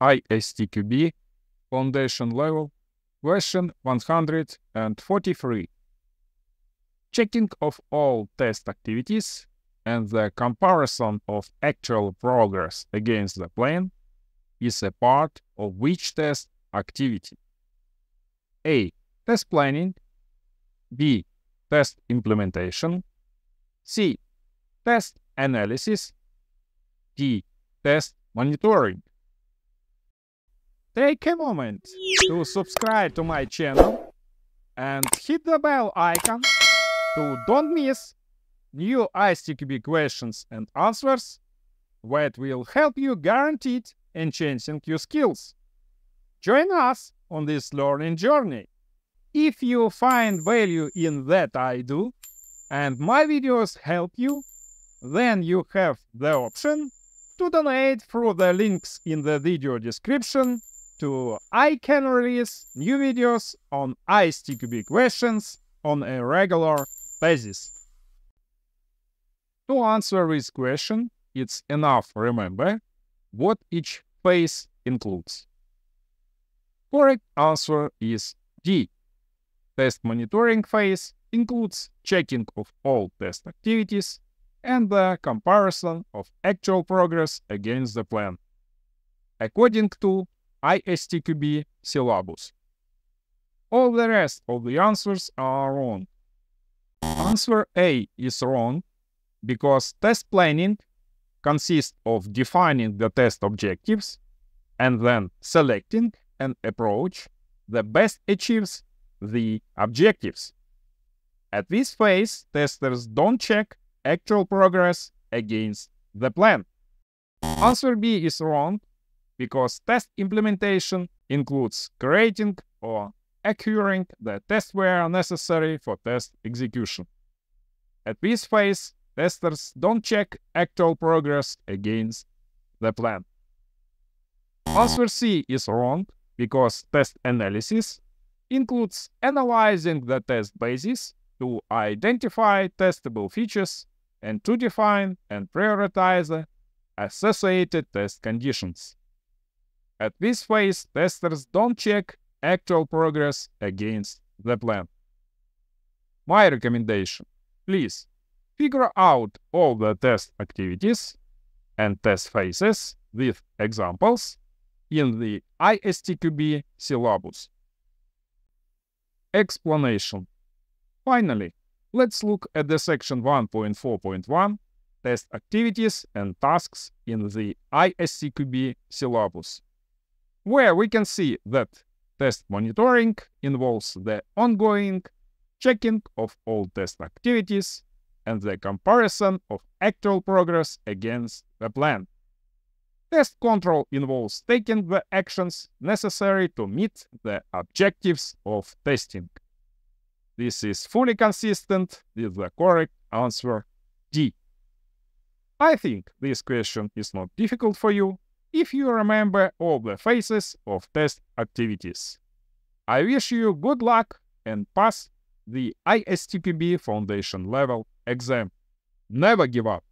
ISTQB Foundation Level, question 143. Checking of all test activities and the comparison of actual progress against the plan is a part of which test activity? A. Test planning. B. Test implementation. C. Test analysis. D. Test monitoring. Take a moment to subscribe to my channel and hit the bell icon to don't miss new ISTQB questions and answers that will help you guaranteed enhancing your skills. Join us on this learning journey. If you find value in that I do and my videos help you, then you have the option to donate through the links in the video description to I can release new videos on ISTQB questions on a regular basis. To answer this question, it's enough to remember what each phase includes. Correct answer is D. Test monitoring phase includes checking of all test activities and the comparison of actual progress against the plan, according to ISTQB syllabus. All the rest of the answers are wrong. Answer A is wrong because test planning consists of defining the test objectives and then selecting an approach that best achieves the objectives. At this phase, testers don't check actual progress against the plan. Answer B is wrong because test implementation includes creating or acquiring the tests where necessary for test execution. At this phase, testers don't check actual progress against the plan. Answer C is wrong because test analysis includes analyzing the test basis to identify testable features and to define and prioritize the associated test conditions. At this phase, testers don't check actual progress against the plan. My recommendation: please figure out all the test activities and test phases with examples in the ISTQB syllabus. Explanation. Finally, let's look at the section 1.4.1 Test Activities and Tasks in the ISTQB syllabus, where we can see that test monitoring involves the ongoing checking of all test activities and the comparison of actual progress against the plan. Test control involves taking the actions necessary to meet the objectives of testing. This is fully consistent with the correct answer D. I think this question is not difficult for you if you remember all the phases of test activities. I wish you good luck and pass the ISTQB Foundation Level exam. Never give up!